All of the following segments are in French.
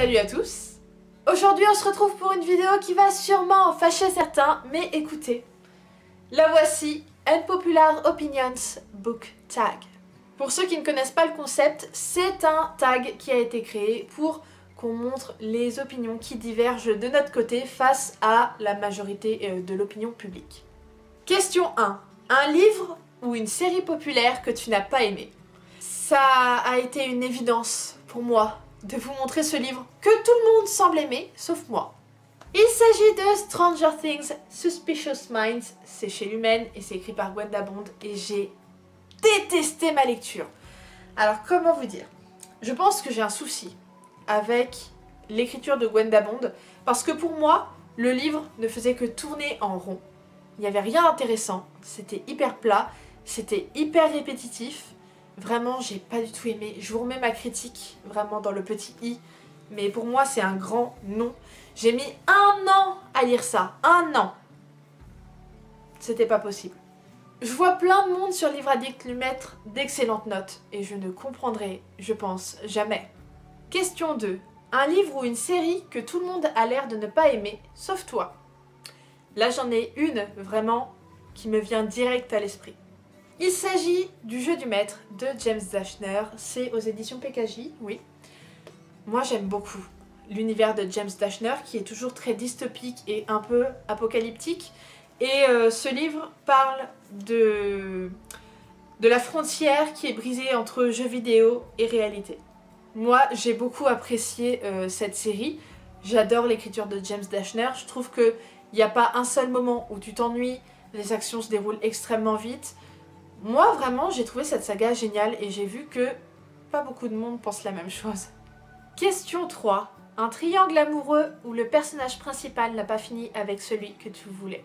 Salut à tous. Aujourd'hui on se retrouve pour une vidéo qui va sûrement en fâcher certains, mais écoutez, la voici, Unpopular Opinions Book Tag. Pour ceux qui ne connaissent pas le concept, c'est un tag qui a été créé pour qu'on montre les opinions qui divergent de notre côté face à la majorité de l'opinion publique. Question 1. Un livre ou une série populaire que tu n'as pas aimé? Ça a été une évidence pour moi de vous montrer ce livre que tout le monde semble aimer, sauf moi. Il s'agit de Stranger Things, Suspicious Minds, c'est chez Lumen et c'est écrit par Gwenda Bond et j'ai détesté ma lecture. Alors comment vous dire? Je pense que j'ai un souci avec l'écriture de Gwenda Bond parce que pour moi, le livre ne faisait que tourner en rond. Il n'y avait rien d'intéressant, c'était hyper plat, c'était hyper répétitif. Vraiment, j'ai pas du tout aimé. Je vous remets ma critique, vraiment dans le petit i, mais pour moi, c'est un grand non. J'ai mis 1 an à lire ça, 1 an. C'était pas possible. Je vois plein de monde sur Livraddict lui mettre d'excellentes notes, et je ne comprendrai, je pense, jamais. Question 2. Un livre ou une série que tout le monde a l'air de ne pas aimer, sauf toi. Là, j'en ai une, vraiment, qui me vient direct à l'esprit. Il s'agit du Jeu du maître de James Dashner, c'est aux éditions PKJ, oui. Moi j'aime beaucoup l'univers de James Dashner qui est toujours très dystopique et un peu apocalyptique. Et ce livre parle de la frontière qui est brisée entre jeux vidéo et réalité. Moi j'ai beaucoup apprécié cette série, j'adore l'écriture de James Dashner, je trouve qu'il n'y a pas un seul moment où tu t'ennuies, les actions se déroulent extrêmement vite. Moi, vraiment, j'ai trouvé cette saga géniale et j'ai vu que pas beaucoup de monde pense la même chose. Question 3. Un triangle amoureux où le personnage principal n'a pas fini avec celui que tu voulais.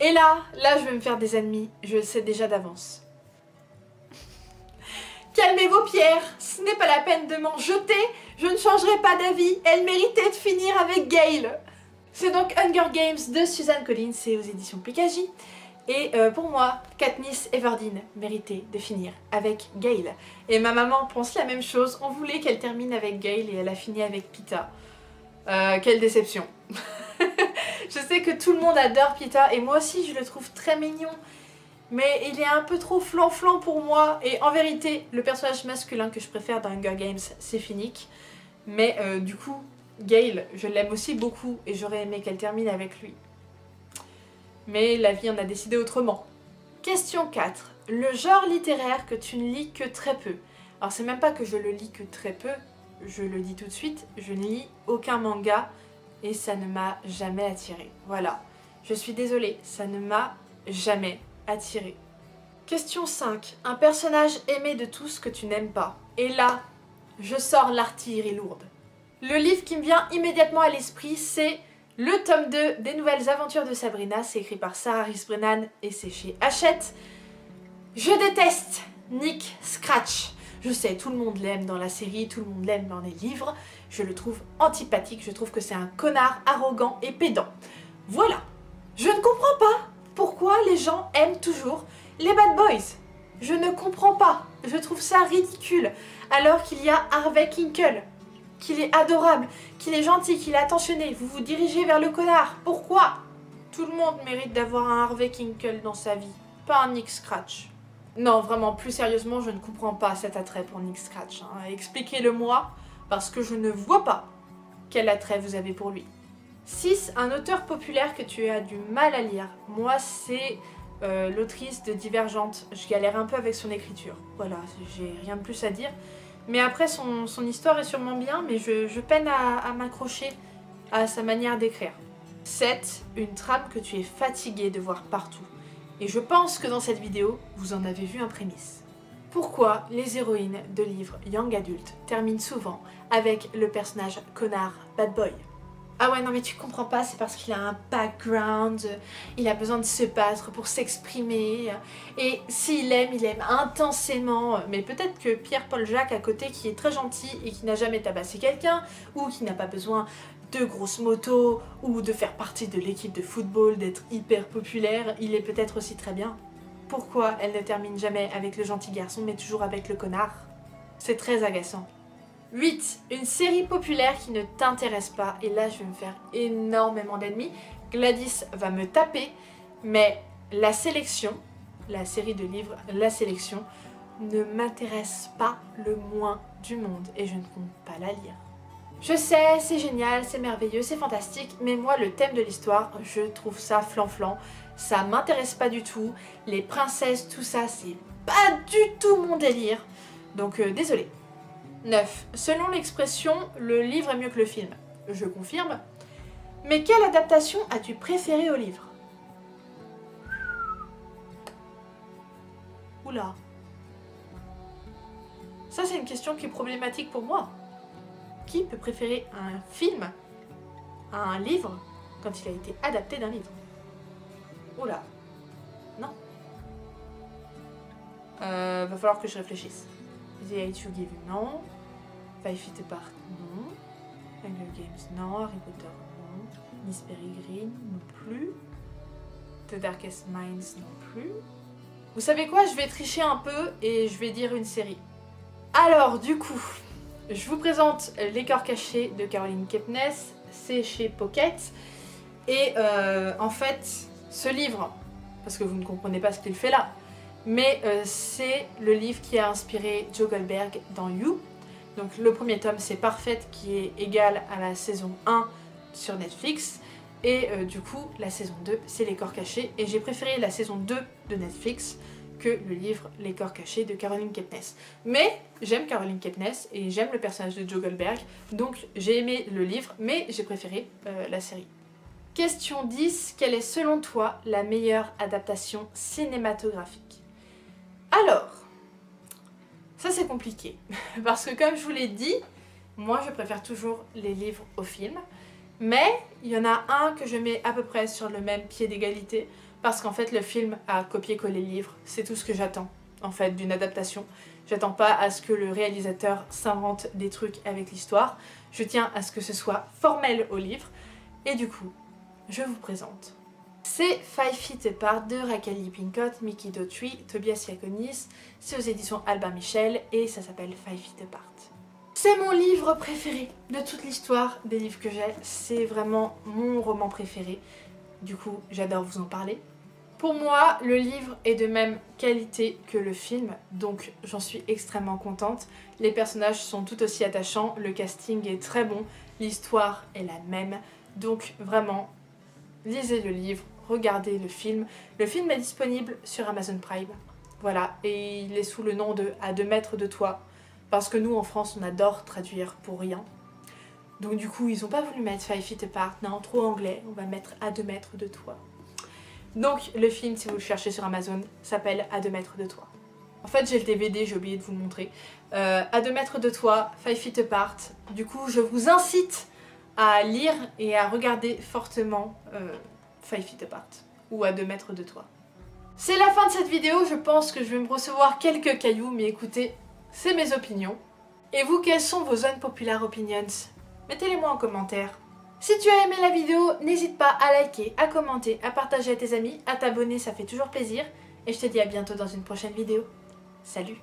Et là, je vais me faire des ennemis, je le sais déjà d'avance. Calmez vos pierres, ce n'est pas la peine de m'en jeter, je ne changerai pas d'avis, elle méritait de finir avec Gale. C'est donc Hunger Games de Suzanne Collins, c'est aux éditions PKJ. Et pour moi, Katniss Everdeen méritait de finir avec Gale. Et ma maman pense la même chose, on voulait qu'elle termine avec Gale et elle a fini avec Peeta. Quelle déception. Je sais que tout le monde adore Peeta et moi aussi je le trouve très mignon. Mais il est un peu trop flanflant pour moi et en vérité, le personnage masculin que je préfère dans Hunger Games, c'est Finnick. Mais du coup, Gale, je l'aime aussi beaucoup et j'aurais aimé qu'elle termine avec lui. Mais la vie en a décidé autrement. Question 4. Le genre littéraire que tu ne lis que très peu. Alors c'est même pas que je le lis que très peu, je le dis tout de suite, je ne lis aucun manga et ça ne m'a jamais attirée. Voilà, je suis désolée, ça ne m'a jamais attirée. Question 5. Un personnage aimé de tous que tu n'aimes pas. Et là, je sors l'artillerie lourde. Le livre qui me vient immédiatement à l'esprit, c'est le tome 2 des nouvelles aventures de Sabrina, c'est écrit par Sarah Rees Brennan et c'est chez Hachette. Je déteste Nick Scratch. Je sais, tout le monde l'aime dans la série, tout le monde l'aime dans les livres. Je le trouve antipathique, je trouve que c'est un connard arrogant et pédant. Voilà. Je ne comprends pas pourquoi les gens aiment toujours les bad boys. Je ne comprends pas. Je trouve ça ridicule. Alors qu'il y a Harvey Kinkle, qu'il est adorable, qu'il est gentil, qu'il est attentionné, vous vous dirigez vers le connard. Pourquoi? Tout le monde mérite d'avoir un Harvey Kinkle dans sa vie, pas un Nick Scratch. Non, vraiment, plus sérieusement, je ne comprends pas cet attrait pour Nick Scratch. Hein. Expliquez-le-moi, parce que je ne vois pas quel attrait vous avez pour lui. 6. Un auteur populaire que tu as du mal à lire. Moi, c'est l'autrice de Divergente. Je galère un peu avec son écriture. Voilà, j'ai rien de plus à dire. Mais après, son histoire est sûrement bien, mais je peine à m'accrocher à sa manière d'écrire. 7. Une trame que tu es fatiguée de voir partout. Et je pense que dans cette vidéo, vous en avez vu un prémisse. Pourquoi les héroïnes de livres young adult terminent souvent avec le personnage connard bad boy? Ah ouais, non mais tu comprends pas, c'est parce qu'il a un background, il a besoin de se battre pour s'exprimer, et s'il aime, il aime intensément. Mais peut-être que Pierre-Paul Jacques à côté, qui est très gentil et qui n'a jamais tabassé quelqu'un, ou qui n'a pas besoin de grosses motos, ou de faire partie de l'équipe de football, d'être hyper populaire, il est peut-être aussi très bien. Pourquoi elle ne termine jamais avec le gentil garçon, mais toujours avec le connard? C'est très agaçant. 8. Une série populaire qui ne t'intéresse pas. Et là, je vais me faire énormément d'ennemis. Gladys va me taper. Mais La Sélection, la série de livres La Sélection, ne m'intéresse pas le moins du monde. Et je ne compte pas la lire. Je sais, c'est génial, c'est merveilleux, c'est fantastique. Mais moi, le thème de l'histoire, je trouve ça flanflan. Ça m'intéresse pas du tout. Les princesses, tout ça, c'est pas du tout mon délire. Donc, désolée. 9. Selon l'expression, le livre est mieux que le film. Je confirme. Mais quelle adaptation as-tu préférée au livre? Oula. Ça, c'est une question qui est problématique pour moi. Qui peut préférer un film à un livre quand il a été adapté d'un livre? Oula. Non. Va falloir que je réfléchisse. The Hate You Give, non. Five Feet Apart, non. Hunger Games, non. Harry Potter, non. Miss Peregrine, non plus. The Darkest Minds, non plus. Vous savez quoi? Je vais tricher un peu et je vais dire une série. Alors, du coup, je vous présente Les corps cachés de Caroline Kepnes. C'est chez Pocket. Et en fait, ce livre, parce que vous ne comprenez pas ce qu'il fait là, mais c'est le livre qui a inspiré Joe Goldberg dans You. Donc le premier tome, c'est Parfaite, qui est égal à la saison 1 sur Netflix. Et du coup, la saison 2, c'est Les corps cachés. Et j'ai préféré la saison 2 de Netflix que le livre Les corps cachés de Caroline Kepnes. Mais j'aime Caroline Kepnes et j'aime le personnage de Joe Goldberg. Donc j'ai aimé le livre, mais j'ai préféré la série. Question 10. Quelle est selon toi la meilleure adaptation cinématographique? Alors, ça c'est compliqué, parce que comme je vous l'ai dit, moi je préfère toujours les livres aux films, mais il y en a un que je mets à peu près sur le même pied d'égalité, parce qu'en fait le film a copié-collé le livre, c'est tout ce que j'attends en fait d'une adaptation. J'attends pas à ce que le réalisateur s'invente des trucs avec l'histoire, je tiens à ce que ce soit formel au livre, et du coup, je vous présente. C'est Five Feet Apart de Rachael Lippincott, Mikki Daughtry, Tobias Iaconis, c'est aux éditions Albin Michel et ça s'appelle Five Feet Apart. C'est mon livre préféré de toute l'histoire des livres que j'ai, c'est vraiment mon roman préféré, du coup j'adore vous en parler. Pour moi, le livre est de même qualité que le film, donc j'en suis extrêmement contente. Les personnages sont tout aussi attachants, le casting est très bon, l'histoire est la même, donc vraiment, lisez le livre. Regardez le film. Le film est disponible sur Amazon Prime. Voilà, et il est sous le nom de À Deux Mètres De Toi. Parce que nous, en France, on adore traduire pour rien. Donc du coup, ils n'ont pas voulu mettre Five Feet Apart. Non, trop anglais. On va mettre À Deux Mètres De Toi. Donc le film, si vous le cherchez sur Amazon, s'appelle À Deux Mètres De Toi. En fait, j'ai le DVD, j'ai oublié de vous le montrer. À Deux Mètres De Toi, Five Feet Apart. Du coup, je vous incite à lire et à regarder fortement... Five Feet Apart ou À Deux Mètres De Toi. C'est la fin de cette vidéo, je pense que je vais me recevoir quelques cailloux, mais écoutez, c'est mes opinions. Et vous, quelles sont vos unpopular opinions? Mettez-les moi en commentaire. Si tu as aimé la vidéo, n'hésite pas à liker, à commenter, à partager à tes amis, à t'abonner, ça fait toujours plaisir. Et je te dis à bientôt dans une prochaine vidéo. Salut!